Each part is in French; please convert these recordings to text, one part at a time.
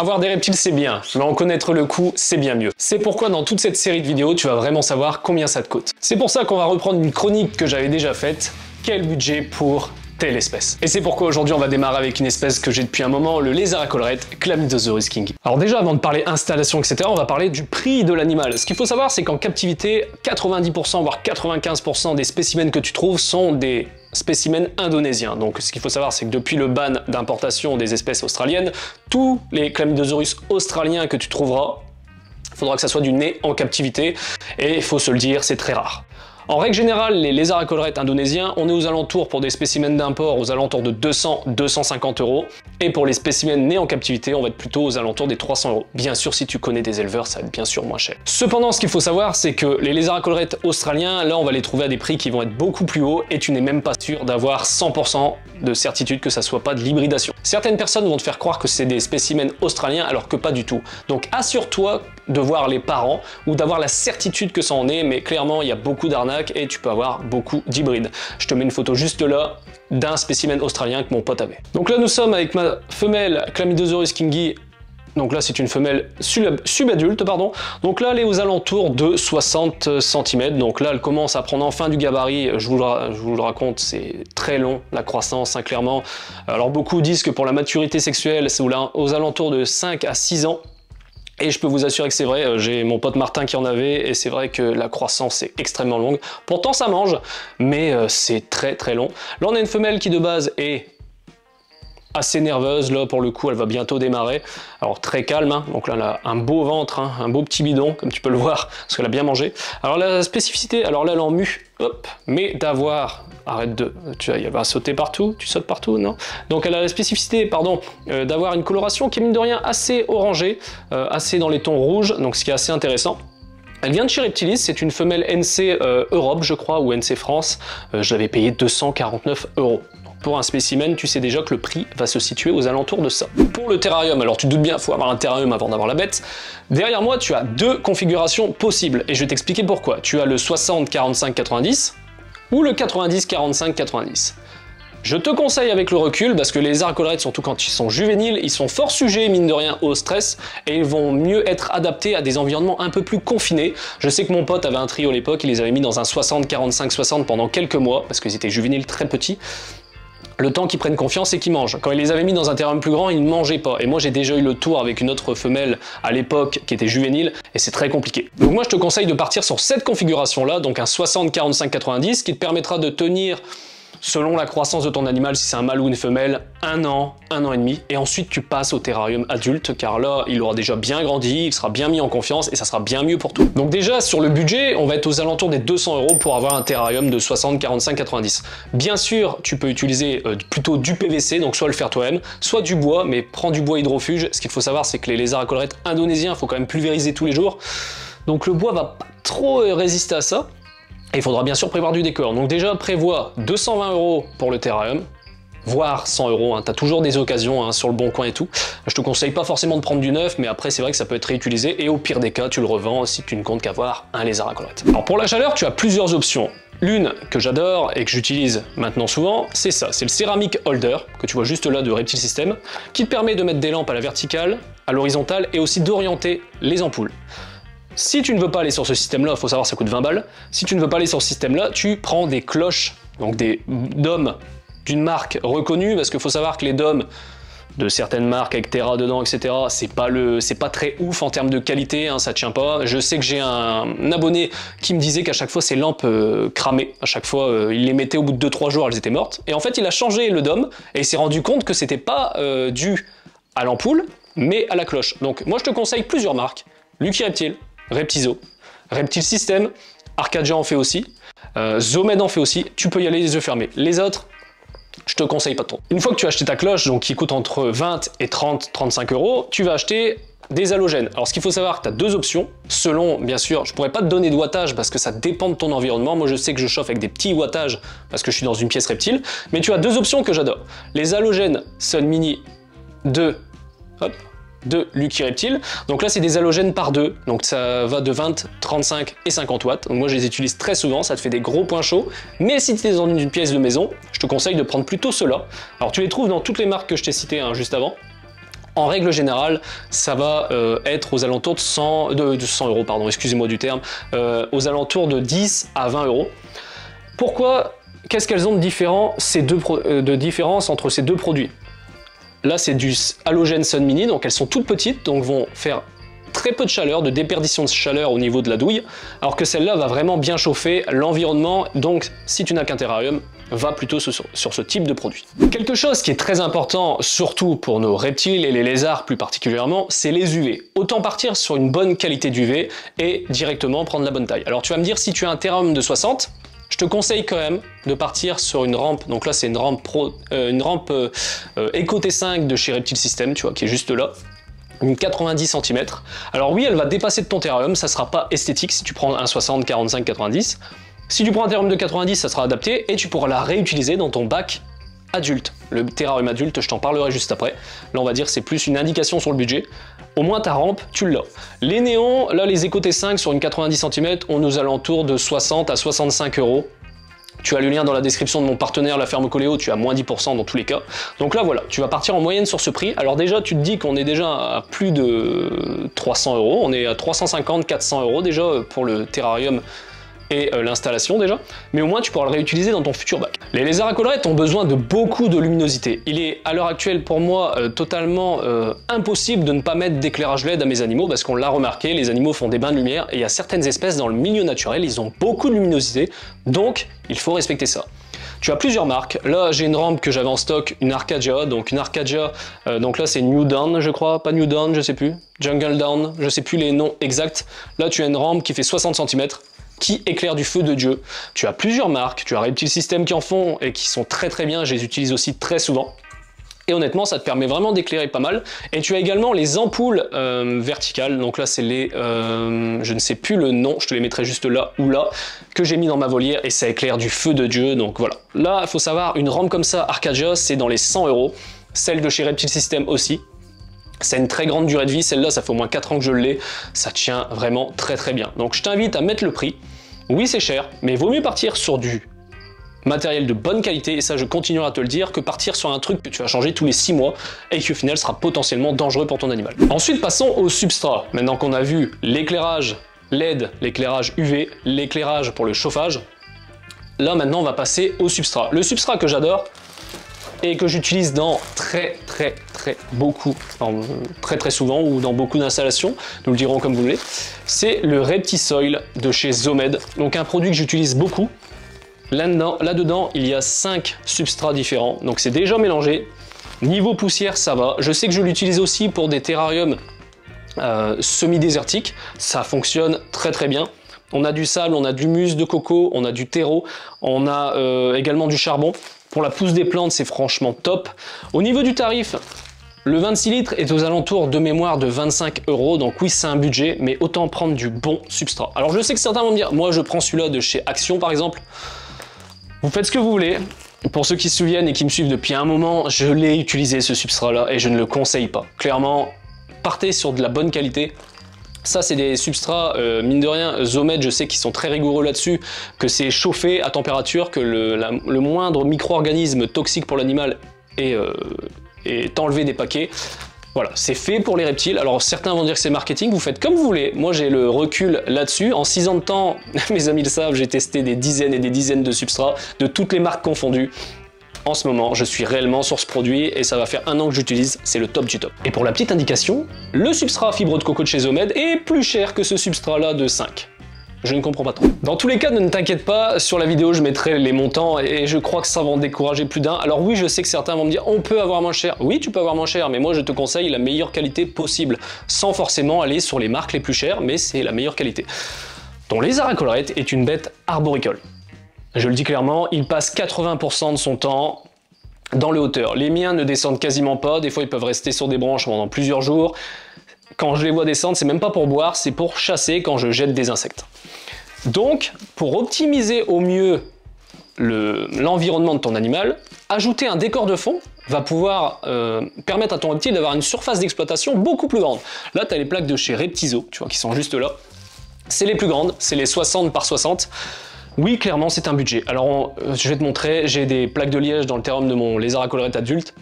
Avoir des reptiles, c'est bien, mais en connaître le coût, c'est bien mieux. C'est pourquoi dans toute cette série de vidéos, tu vas vraiment savoir combien ça te coûte. C'est pour ça qu'on va reprendre une chronique que j'avais déjà faite. Quel budget pour telle espèce? Et c'est pourquoi aujourd'hui on va démarrer avec une espèce que j'ai depuis un moment, le lézard à collerette, Chlamydosaurus kingi. Alors déjà, avant de parler installation, etc., on va parler du prix de l'animal. Ce qu'il faut savoir, c'est qu'en captivité, 90% voire 95% des spécimens que tu trouves sont des spécimens indonésiens. Donc ce qu'il faut savoir, c'est que depuis le ban d'importation des espèces australiennes, tous les Chlamydosaurus australiens que tu trouveras, il faudra que ça soit du nez en captivité, et il faut se le dire, c'est très rare. En règle générale, les lézards à collerette indonésiens, on est aux alentours pour des spécimens d'import aux alentours de 200-250 €. Et pour les spécimens nés en captivité, on va être plutôt aux alentours des 300 €. Bien sûr, si tu connais des éleveurs, ça va être bien sûr moins cher. Cependant, ce qu'il faut savoir, c'est que les lézards à collerette australiens, là, on va les trouver à des prix qui vont être beaucoup plus hauts et tu n'es même pas sûr d'avoir 100% de certitude que ça soit pas de l'hybridation. Certaines personnes vont te faire croire que c'est des spécimens australiens alors que pas du tout. Donc assure-toi de voir les parents ou d'avoir la certitude que ça en est, mais clairement, il y a beaucoup d'arnaques et tu peux avoir beaucoup d'hybrides. Je te mets une photo juste là d'un spécimen australien que mon pote avait. Donc là nous sommes avec ma femelle Chlamydosaurus kingi. Donc là c'est une femelle subadulte, pardon. Donc là elle est aux alentours de 60 cm. Donc là elle commence à prendre enfin du gabarit. Je vous le raconte, c'est très long la croissance, hein, clairement. Alors beaucoup disent que pour la maturité sexuelle c'est aux alentours de 5 à 6 ans. Et je peux vous assurer que c'est vrai, j'ai mon pote Martin qui en avait, et c'est vrai que la croissance est extrêmement longue. Pourtant ça mange, mais c'est très très long. Là on a une femelle qui de base est assez nerveuse, là pour le coup elle va bientôt démarrer. Alors très calme, hein. Donc là elle a un beau ventre, hein, un beau petit bidon, comme tu peux le voir, parce qu'elle a bien mangé. Alors la spécificité, alors là elle en mue, hop, mais d'avoir... Arrête de... Tu vas sauter partout, tu sautes partout, non? Donc elle a la spécificité, pardon, d'avoir une coloration qui est mine de rien assez orangée, assez dans les tons rouges, donc ce qui est assez intéressant. Elle vient de chez Reptilis, c'est une femelle NC Europe, je crois, ou NC France. Je l'avais payé 249 €. Pour un spécimen, tu sais déjà que le prix va se situer aux alentours de ça. Pour le terrarium, alors tu te doutes bien, il faut avoir un terrarium avant d'avoir la bête. Derrière moi, tu as deux configurations possibles, et je vais t'expliquer pourquoi. Tu as le 60-45-90, ou le 90-45-90. Je te conseille avec le recul, parce que les lézards à collerette, surtout quand ils sont juvéniles, ils sont fort sujets, mine de rien, au stress, et ils vont mieux être adaptés à des environnements un peu plus confinés. Je sais que mon pote avait un trio à l'époque, il les avait mis dans un 60-45-60 pendant quelques mois, parce qu'ils étaient juvéniles très petits, le temps qu'ils prennent confiance et qu'ils mangent. Quand il les avait mis dans un terrarium plus grand, ils ne mangeaient pas. Et moi, j'ai déjà eu le tour avec une autre femelle à l'époque qui était juvénile et c'est très compliqué. Donc moi, je te conseille de partir sur cette configuration-là, donc un 60-45-90 qui te permettra de tenir, selon la croissance de ton animal, si c'est un mâle ou une femelle, 1 an, 1 an et demi. Et ensuite, tu passes au terrarium adulte, car là, il aura déjà bien grandi, il sera bien mis en confiance et ça sera bien mieux pour toi. Donc déjà, sur le budget, on va être aux alentours des 200 € pour avoir un terrarium de 60, 45, 90. Bien sûr, tu peux utiliser plutôt du PVC, donc soit le faire toi-même, soit du bois, mais prends du bois hydrofuge. Ce qu'il faut savoir, c'est que les lézards à collerette indonésiens, il faut quand même pulvériser tous les jours. Donc le bois va pas trop résister à ça. Et il faudra bien sûr prévoir du décor. Donc déjà, prévois 220 € pour le terrarium, voire 100 €. Hein. Tu as toujours des occasions, hein, sur le bon coin et tout. Je te conseille pas forcément de prendre du neuf, mais après, c'est vrai que ça peut être réutilisé. Et au pire des cas, tu le revends si tu ne comptes qu'avoir un lézard à collerette. Alors pour la chaleur, tu as plusieurs options. L'une que j'adore et que j'utilise maintenant souvent, c'est ça. C'est le Ceramic Holder, que tu vois juste là de Reptile System, qui te permet de mettre des lampes à la verticale, à l'horizontale et aussi d'orienter les ampoules. Si tu ne veux pas aller sur ce système-là, il faut savoir ça coûte 20 balles. Si tu ne veux pas aller sur ce système-là, tu prends des cloches, donc des DOM d'une marque reconnue, parce qu'il faut savoir que les DOM de certaines marques avec Terra dedans, etc., c'est pas très ouf en termes de qualité, hein, ça tient pas. Je sais que j'ai un abonné qui me disait qu'à chaque fois, ses lampes cramaient. À chaque fois, il les mettait au bout de 2-3 jours, elles étaient mortes. Et en fait, il a changé le DOM et il s'est rendu compte que c'était pas dû à l'ampoule, mais à la cloche. Donc moi, je te conseille plusieurs marques. Lucky Reptile, Reptizoo, Reptile System, Arcadia en fait aussi, Zoo Med en fait aussi, tu peux y aller les yeux fermés. Les autres, je te conseille pas trop. Une fois que tu as acheté ta cloche, donc qui coûte entre 20 et 30-35 €, tu vas acheter des halogènes. Alors ce qu'il faut savoir, tu as deux options, selon, bien sûr, je pourrais pas te donner de wattage parce que ça dépend de ton environnement. Moi je sais que je chauffe avec des petits wattages parce que je suis dans une pièce reptile, mais tu as deux options que j'adore. Les halogènes Sun Mini 2, hop, de Lucky Reptile. Donc là, c'est des halogènes par 2. Donc ça va de 20, 35 et 50 watts. Donc moi, je les utilise très souvent. Ça te fait des gros points chauds. Mais si tu es dans une pièce de maison, je te conseille de prendre plutôt ceux-là. Alors tu les trouves dans toutes les marques que je t'ai citées, hein, juste avant. en règle générale, ça va être aux alentours de 100 euros, pardon, excusez-moi du terme, aux alentours de 10 à 20 euros. Pourquoi? Qu'est-ce qu'elles ont de différent, de différence entre ces deux produits? Là, c'est du halogène Sun Mini, donc elles sont toutes petites, donc vont faire très peu de chaleur, de déperdition de chaleur au niveau de la douille, alors que celle-là va vraiment bien chauffer l'environnement, donc si tu n'as qu'un terrarium, va plutôt sur ce type de produit. Quelque chose qui est très important, surtout pour nos reptiles et les lézards plus particulièrement, c'est les UV. Autant partir sur une bonne qualité d'UV et directement prendre la bonne taille. Alors tu vas me dire, si tu as un terrarium de 60, je te conseille quand même de partir sur une rampe, donc là c'est une rampe, Echo T5 de chez Reptile System, tu vois, qui est juste là. Une 90 cm. Alors oui, elle va dépasser de ton terrarium, ça sera pas esthétique si tu prends un 60, 45, 90. Si tu prends un terrarium de 90, ça sera adapté et tu pourras la réutiliser dans ton bac adulte. Le terrarium adulte, je t'en parlerai juste après. Là, on va dire c'est plus une indication sur le budget. Au moins ta rampe, tu l'as. Les néons, là les Echo T5 sur une 90 cm, on est aux alentours de 60 à 65 euros. Tu as le lien dans la description de mon partenaire, la ferme Coléo, tu as moins 10% dans tous les cas. Donc là, voilà, tu vas partir en moyenne sur ce prix. Alors déjà, tu te dis qu'on est déjà à plus de 300 euros. On est à 350, 400 euros déjà pour le terrarium et l'installation déjà. Mais au moins, tu pourras le réutiliser dans ton futur bac. Les lézards à collerette ont besoin de beaucoup de luminosité. Il est à l'heure actuelle pour moi totalement impossible de ne pas mettre d'éclairage LED à mes animaux parce qu'on l'a remarqué, les animaux font des bains de lumière et il y a certaines espèces dans le milieu naturel, ils ont beaucoup de luminosité. Donc, il faut respecter ça. Tu as plusieurs marques. Là, j'ai une rampe que j'avais en stock, une Arcadia. Donc, donc là, c'est New Dawn, je crois. Pas New Dawn, je sais plus. Jungle Dawn, je sais plus les noms exacts. Là, tu as une rampe qui fait 60 cm, qui éclaire du feu de Dieu. Tu as plusieurs marques. Tu as Reptile System qui en font et qui sont très très bien. Je les utilise aussi très souvent. Et honnêtement, ça te permet vraiment d'éclairer pas mal. Et tu as également les ampoules verticales. Donc là, c'est les... je ne sais plus le nom. Je te les mettrai juste là ou là. Que j'ai mis dans ma volière. Et ça éclaire du feu de Dieu. Donc voilà. Là, il faut savoir, une rampe comme ça, Arcadia, c'est dans les 100 euros. Celle de chez Reptile System aussi. Ça a une très grande durée de vie. Celle-là, ça fait au moins 4 ans que je l'ai. Ça tient vraiment très très bien. Donc je t'invite à mettre le prix. Oui, c'est cher. Mais il vaut mieux partir sur du matériel de bonne qualité, et ça je continuerai à te le dire, que partir sur un truc que tu vas changer tous les 6 mois et qui au final sera potentiellement dangereux pour ton animal. Ensuite, passons au substrat. Maintenant qu'on a vu l'éclairage LED, l'éclairage UV, l'éclairage pour le chauffage, là maintenant on va passer au substrat. Le substrat que j'adore et que j'utilise dans très très souvent ou dans beaucoup d'installations, nous le dirons comme vous voulez, c'est le Reptisoil de chez Zoo Med. Donc un produit que j'utilise beaucoup. Là-dedans, il y a 5 substrats différents, donc c'est déjà mélangé. Niveau poussière, ça va. Je sais que je l'utilise aussi pour des terrariums semi-désertiques. Ça fonctionne très très bien. On a du sable, on a du musc de coco, on a du terreau, on a également du charbon. Pour la pousse des plantes, c'est franchement top. Au niveau du tarif, le 26 litres est aux alentours de mémoire de 25 euros, donc oui, c'est un budget, mais autant prendre du bon substrat. Alors je sais que certains vont me dire, moi je prends celui-là de chez Action par exemple. Vous faites ce que vous voulez. Pour ceux qui se souviennent et qui me suivent depuis un moment, je l'ai utilisé ce substrat-là et je ne le conseille pas. Clairement, partez sur de la bonne qualité. Ça, c'est des substrats, mine de rien, Zoo Med, je sais qu'ils sont très rigoureux là-dessus, que c'est chauffé à température, que le moindre micro-organisme toxique pour l'animal est enlevé des paquets. Voilà, c'est fait pour les reptiles. Alors certains vont dire que c'est marketing, vous faites comme vous voulez. Moi j'ai le recul là-dessus. En 6 ans de temps, mes amis le savent, j'ai testé des dizaines et des dizaines de substrats, de toutes les marques confondues. En ce moment, je suis réellement sur ce produit et ça va faire 1 an que j'utilise, c'est le top du top. Et pour la petite indication, le substrat fibre de coco de chez Zoo Med est plus cher que ce substrat-là de 5. Je ne comprends pas trop. Dans tous les cas, ne t'inquiète pas, sur la vidéo je mettrai les montants et je crois que ça va en décourager plus d'un. Alors oui, je sais que certains vont me dire on peut avoir moins cher. Oui, tu peux avoir moins cher, mais moi je te conseille la meilleure qualité possible, sans forcément aller sur les marques les plus chères, mais c'est la meilleure qualité. Ton lézard à collerette est une bête arboricole. Je le dis clairement, il passe 80% de son temps dans les hauteurs. Les miens ne descendent quasiment pas, des fois ils peuvent rester sur des branches pendant plusieurs jours. Quand je les vois descendre, c'est même pas pour boire, c'est pour chasser quand je jette des insectes. Donc, pour optimiser au mieux l'environnement de ton animal, ajouter un décor de fond va pouvoir permettre à ton reptile d'avoir une surface d'exploitation beaucoup plus grande. Là, tu as les plaques de chez Reptizoo, tu vois, qui sont juste là. C'est les plus grandes, c'est les 60 par 60. Oui, clairement, c'est un budget. Alors, je vais te montrer, j'ai des plaques de liège dans le terrarium de mon lézard à collerette adulte.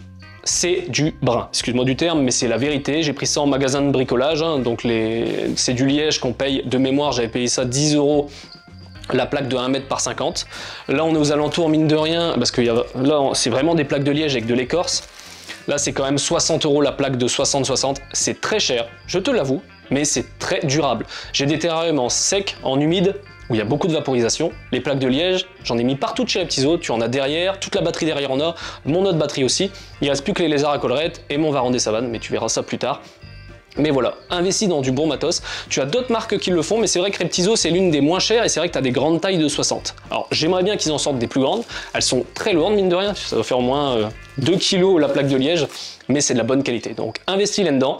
c'est du brun. Excuse-moi du terme, mais c'est la vérité. J'ai pris ça en magasin de bricolage, hein, donc c'est du liège qu'on paye de mémoire. J'avais payé ça 10 € la plaque de 1 m par 50. Là, on est aux alentours, mine de rien, parce que là, c'est vraiment des plaques de liège avec de l'écorce. Là, c'est quand même 60 € la plaque de 60-60. C'est très cher, je te l'avoue, mais c'est très durable. J'ai des terrariums en sec, en humide, où il y a beaucoup de vaporisation. Les plaques de liège, j'en ai mis partout chez Reptiso. Tu en as derrière, toute la batterie derrière en a, mon autre batterie aussi. Il reste plus que les lézards à collerette et mon varan des savanes, mais tu verras ça plus tard. Mais voilà, investis dans du bon matos. Tu as d'autres marques qui le font, mais c'est vrai que Reptiso, c'est l'une des moins chères et c'est vrai que tu as des grandes tailles de 60. Alors, j'aimerais bien qu'ils en sortent des plus grandes. Elles sont très lourdes, mine de rien. Ça doit faire au moins 2 kg la plaque de liège, mais c'est de la bonne qualité. Donc, investis là-dedans.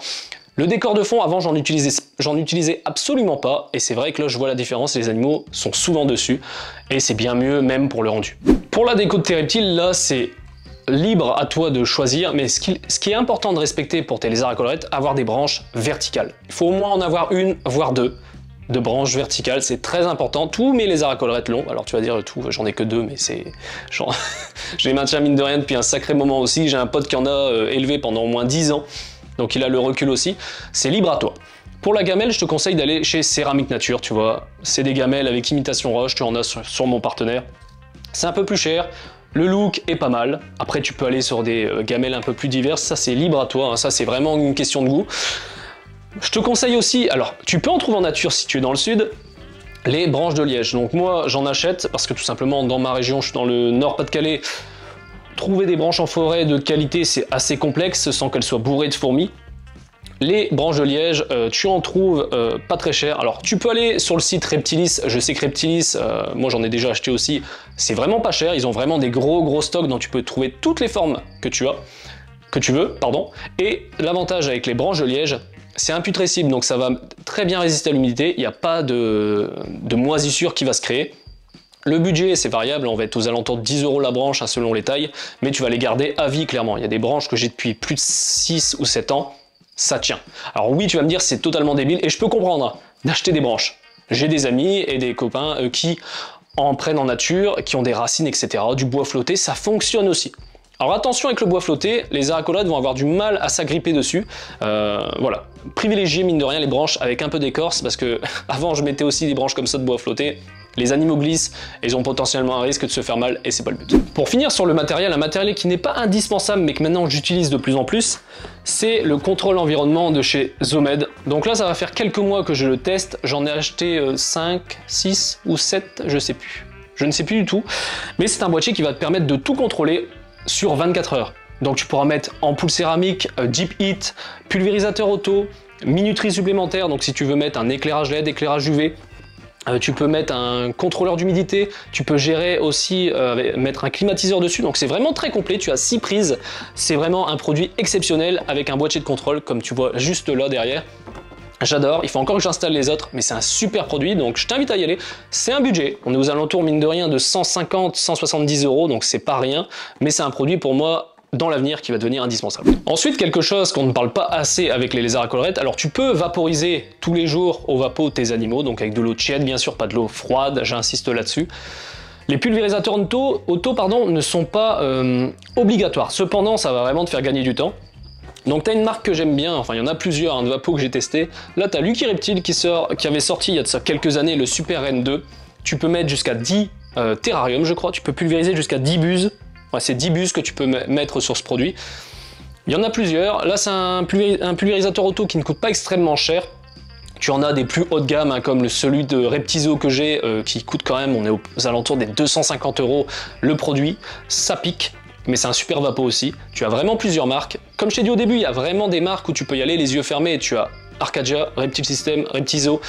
Le décor de fond, avant, j'en utilisais absolument pas. Et c'est vrai que là, je vois la différence. Les animaux sont souvent dessus et c'est bien mieux même pour le rendu. Pour la déco de tes reptiles, là, c'est libre à toi de choisir, mais ce qui est important de respecter pour tes lézards à collerette, avoir des branches verticales. Il faut au moins en avoir une, voire deux, de branches verticales, c'est très important. Tous mes lézards à collerette longs, alors tu vas dire tout, j'en ai que deux, mais c'est genre... je les maintiens mine de rien depuis un sacré moment aussi, j'ai un pote qui en a élevé pendant au moins 10 ans, donc il a le recul aussi, c'est libre à toi. Pour la gamelle, je te conseille d'aller chez Ceramic Nature, tu vois, c'est des gamelles avec imitation roche, tu en as sur mon partenaire, c'est un peu plus cher. Le look est pas mal, après tu peux aller sur des gamelles un peu plus diverses, ça c'est libre à toi, hein. Ça c'est vraiment une question de goût. Je te conseille aussi, alors tu peux en trouver en nature si tu es dans le sud, les branches de liège. Donc moi j'en achète parce que tout simplement dans ma région, je suis dans le Nord-Pas-de-Calais, trouver des branches en forêt de qualité c'est assez complexe sans qu'elles soient bourrées de fourmis. Les branches de liège, tu en trouves pas très cher. Alors tu peux aller sur le site Reptilis, je sais que Reptilis, moi j'en ai déjà acheté aussi, c'est vraiment pas cher, ils ont vraiment des gros stocks dont tu peux trouver toutes les formes que tu veux. Et l'avantage avec les branches de liège, c'est imputrescible, donc ça va très bien résister à l'humidité, il n'y a pas de moisissure qui va se créer. Le budget, c'est variable, on va être aux alentours de 10 € la branche hein, selon les tailles, mais tu vas les garder à vie clairement. Il y a des branches que j'ai depuis plus de 6 ou 7 ans, ça tient. Alors oui, tu vas me dire, c'est totalement débile, et je peux comprendre d'acheter des branches. J'ai des amis et des copains qui en prennent en nature, qui ont des racines, etc. Du bois flotté, ça fonctionne aussi. Alors attention avec le bois flotté, les lézards à collerette vont avoir du mal à s'agripper dessus. Voilà, privilégiez mine de rien les branches avec un peu d'écorce, parce que avant je mettais aussi des branches comme ça de bois flotté. Les animaux glissent, et ils ont potentiellement un risque de se faire mal, et c'est pas le but. Pour finir sur le matériel, un matériel qui n'est pas indispensable, mais que maintenant j'utilise de plus en plus, c'est le contrôle environnement de chez Zoo Med. Donc là, ça va faire quelques mois que je le teste, j'en ai acheté 5, 6 ou 7, je sais plus. Je ne sais plus du tout, mais c'est un boîtier qui va te permettre de tout contrôler sur 24 heures. Donc tu pourras mettre ampoule céramique, deep heat, pulvérisateur auto, minuterie supplémentaire, donc si tu veux mettre un éclairage LED, éclairage UV, tu peux mettre un contrôleur d'humidité, tu peux gérer aussi, mettre un climatiseur dessus, donc c'est vraiment très complet, tu as 6 prises, c'est vraiment un produit exceptionnel avec un boîtier de contrôle comme tu vois juste là derrière, j'adore, il faut encore que j'installe les autres, mais c'est un super produit, donc je t'invite à y aller, c'est un budget, on est aux alentours mine de rien de 150-170 €, donc c'est pas rien, mais c'est un produit pour moi dans l'avenir qui va devenir indispensable. Ensuite, quelque chose qu'on ne parle pas assez avec les lézards à collerette, alors tu peux vaporiser tous les jours au vapo tes animaux, donc avec de l'eau tiède bien sûr, pas de l'eau froide, j'insiste là-dessus. Les pulvérisateurs auto ne sont pas obligatoires, cependant ça va vraiment te faire gagner du temps. Donc tu as une marque que j'aime bien, enfin il y en a plusieurs hein, de vapo que j'ai testé. Là tu as Lucky Reptile qui avait sorti il y a de ça quelques années le Super N2, tu peux mettre jusqu'à 10 terrariums je crois, tu peux pulvériser jusqu'à 10 buses. Ouais, c'est 10 buses que tu peux mettre sur ce produit. Il y en a plusieurs. Là, c'est un pulvérisateur auto qui ne coûte pas extrêmement cher. Tu en as des plus haut de gamme, hein, comme celui de Reptizoo que j'ai, qui coûte quand même, on est aux alentours des 250 € le produit. Ça pique, mais c'est un super vapo aussi. Tu as vraiment plusieurs marques. Comme je t'ai dit au début, il y a vraiment des marques où tu peux y aller les yeux fermés. Et tu as Arcadia, Reptile System, Reptizoo,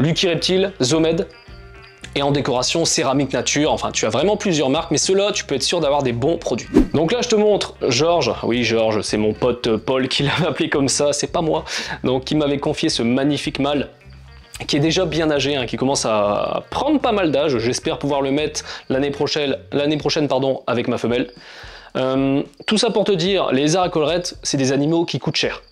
Lucky Reptile, Zoo Med. Et en décoration, céramique nature, enfin tu as vraiment plusieurs marques, mais ceux-là, tu peux être sûr d'avoir des bons produits. Donc là, je te montre Georges, oui Georges, c'est mon pote Paul qui l'avait appelé comme ça, c'est pas moi, donc qui m'avait confié ce magnifique mâle, qui est déjà bien âgé, hein, qui commence à prendre pas mal d'âge, j'espère pouvoir le mettre l'année prochaine, avec ma femelle. Tout ça pour te dire, les lézards à collerette, c'est des animaux qui coûtent cher.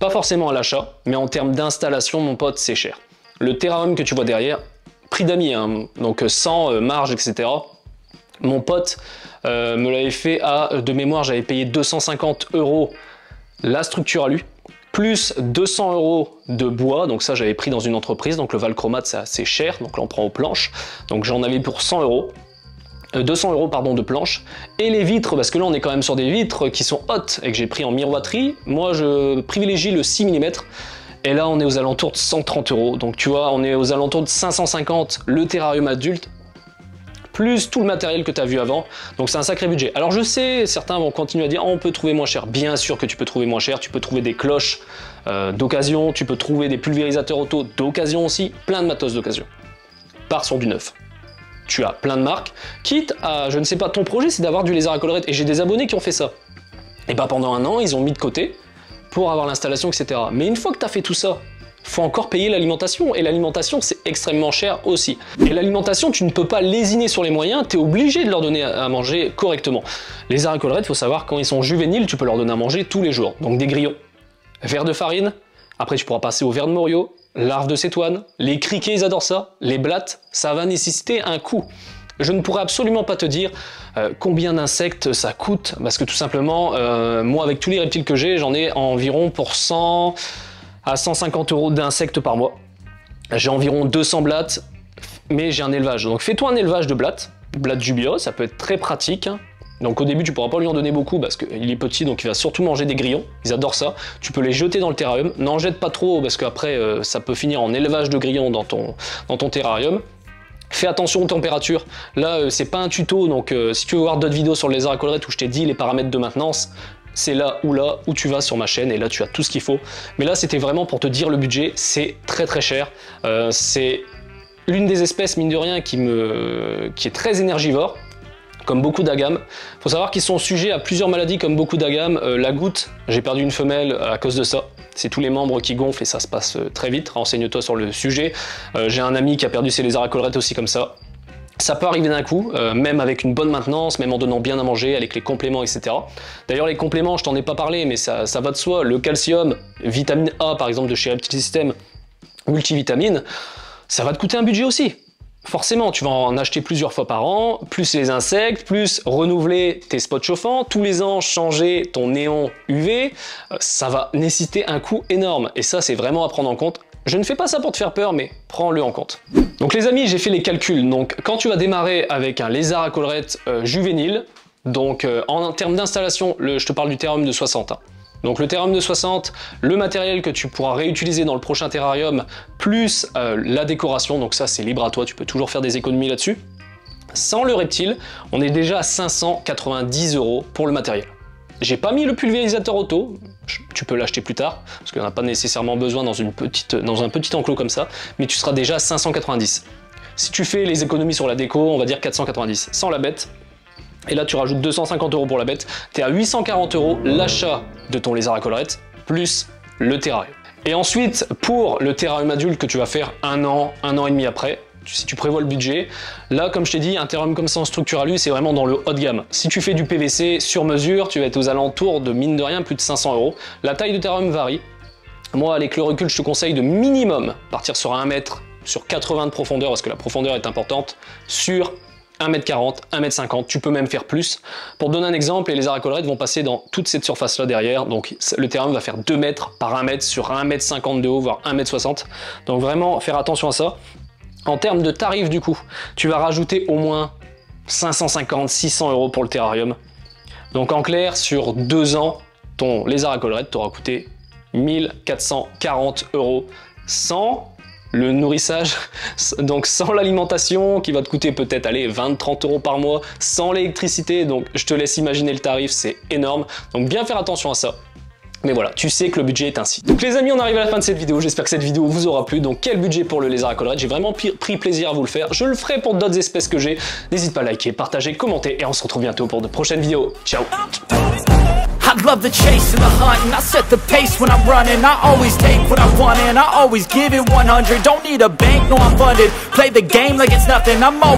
Pas forcément à l'achat, mais en termes d'installation, mon pote, c'est cher. Le terrarium que tu vois derrière, prix d'amis, hein, donc sans marge, etc. Mon pote me l'avait fait à, de mémoire, j'avais payé 250 € la structure à lui, plus 200 € de bois, donc ça j'avais pris dans une entreprise, donc le valchromate c'est assez cher, donc là on prend aux planches, donc j'en avais pour 100 €. 200 € pardon, de planche, et les vitres, parce que là on est quand même sur des vitres qui sont hautes et que j'ai pris en miroiterie. Moi je privilégie le 6 mm, et là on est aux alentours de 130 €, donc tu vois on est aux alentours de 550 € le terrarium adulte, plus tout le matériel que tu as vu avant, donc c'est un sacré budget. Alors je sais, certains vont continuer à dire oh, on peut trouver moins cher. Bien sûr que tu peux trouver moins cher, tu peux trouver des cloches d'occasion, tu peux trouver des pulvérisateurs auto d'occasion aussi, plein de matos d'occasion. Pars sur du neuf. Tu as plein de marques, quitte à, je ne sais pas, ton projet c'est d'avoir du lézard à collerette, et j'ai des abonnés qui ont fait ça. Et bah pendant un an, ils ont mis de côté pour avoir l'installation, etc. Mais une fois que tu as fait tout ça, faut encore payer l'alimentation, et l'alimentation c'est extrêmement cher aussi. Et l'alimentation, tu ne peux pas lésiner sur les moyens, tu es obligé de leur donner à manger correctement. Les lézards à collerette, il faut savoir, quand ils sont juvéniles, tu peux leur donner à manger tous les jours. Donc des grillons, verres de farine, après tu pourras passer au verre de morio, larves de cétoine, les criquets ils adorent ça, les blattes, ça va nécessiter un coût. Je ne pourrais absolument pas te dire combien d'insectes ça coûte, parce que tout simplement, moi avec tous les reptiles que j'ai, j'en ai environ pour 100 à 150 € d'insectes par mois. J'ai environ 200 blattes, mais j'ai un élevage. Donc fais-toi un élevage de blattes, blattes jubia, ça peut être très pratique. Donc au début, tu pourras pas lui en donner beaucoup parce qu'il est petit, donc il va surtout manger des grillons. Ils adorent ça. Tu peux les jeter dans le terrarium. N'en jette pas trop parce qu'après, ça peut finir en élevage de grillons dans ton terrarium. Fais attention aux températures. Là, c'est pas un tuto, donc si tu veux voir d'autres vidéos sur le lézard à collerette où je t'ai dit les paramètres de maintenance, c'est là où tu vas sur ma chaîne et là, tu as tout ce qu'il faut. Mais là, c'était vraiment pour te dire le budget. C'est très très cher. C'est l'une des espèces, mine de rien, qui est très énergivore. Comme beaucoup d'agames. Il faut savoir qu'ils sont sujets à plusieurs maladies comme beaucoup d'agames. La goutte, j'ai perdu une femelle à cause de ça. C'est tous les membres qui gonflent et ça se passe très vite. Renseigne-toi sur le sujet. J'ai un ami qui a perdu ses lézards à collerette aussi comme ça. Ça peut arriver d'un coup, même avec une bonne maintenance, même en donnant bien à manger, avec les compléments, etc. D'ailleurs les compléments, je t'en ai pas parlé, mais ça va de soi. Le calcium, vitamine A par exemple de chez Reptile System, multivitamine, ça va te coûter un budget aussi. Forcément, tu vas en acheter plusieurs fois par an, plus les insectes, plus renouveler tes spots chauffants, tous les ans changer ton néon UV, ça va nécessiter un coût énorme. Et ça, c'est vraiment à prendre en compte. Je ne fais pas ça pour te faire peur, mais prends-le en compte. Donc les amis, j'ai fait les calculs. Donc quand tu vas démarrer avec un lézard à collerette juvénile, donc en termes d'installation, je te parle du terrarium de 60. Hein. Donc le terrarium de 60, le matériel que tu pourras réutiliser dans le prochain terrarium, plus la décoration, donc ça c'est libre à toi, tu peux toujours faire des économies là-dessus. Sans le reptile, on est déjà à 590 € pour le matériel. J'ai pas mis le pulvérisateur auto, tu peux l'acheter plus tard, parce qu'on n'a pas nécessairement besoin dans un petit enclos comme ça, mais tu seras déjà à 590 €. Si tu fais les économies sur la déco, on va dire 490 € sans la bête. Et là, tu rajoutes 250 € pour la bête. Tu es à 840 € l'achat de ton lézard à collerette, plus le terrarium. Et ensuite, pour le terrarium adulte que tu vas faire un an et demi après, si tu prévois le budget, là, comme je t'ai dit, un terrarium comme ça en structure à lui, c'est vraiment dans le haut de gamme. Si tu fais du PVC sur mesure, tu vas être aux alentours de, mine de rien, plus de 500 €. La taille de terrarium varie. Moi, avec le recul, je te conseille de minimum partir sur 1 mètre, sur 80 de profondeur, parce que la profondeur est importante, sur 1 m 40, 1 m 50, tu peux même faire plus. Pour donner un exemple, les lézards à collerette vont passer dans toute cette surface là derrière, donc le terrain va faire 2 mètres par 1 mètre sur 1 mètre 50 de haut, voire 1 mètre 60, donc vraiment faire attention à ça. En termes de tarif du coup, tu vas rajouter au moins 550-600 € pour le terrarium, donc en clair sur 2 ans, ton lézard à collerette t'aura coûté 1440 € sans le nourrissage, donc sans l'alimentation qui va te coûter peut-être 20-30 € par mois, sans l'électricité, donc je te laisse imaginer le tarif, c'est énorme, donc bien faire attention à ça. Mais voilà, tu sais que le budget est ainsi. Donc les amis, on arrive à la fin de cette vidéo, j'espère que cette vidéo vous aura plu. Donc quel budget pour le lézard à collerette, j'ai vraiment pris plaisir à vous le faire, je le ferai pour d'autres espèces que j'ai. N'hésite pas à liker, partager, commenter, et on se retrouve bientôt pour de prochaines vidéos. Ciao. I love the chase and the hunt, and I set the pace when I'm running. I always take what I want and I always give it 100. Don't need a bank, no I'm funded. Play the game like it's nothing, I'm always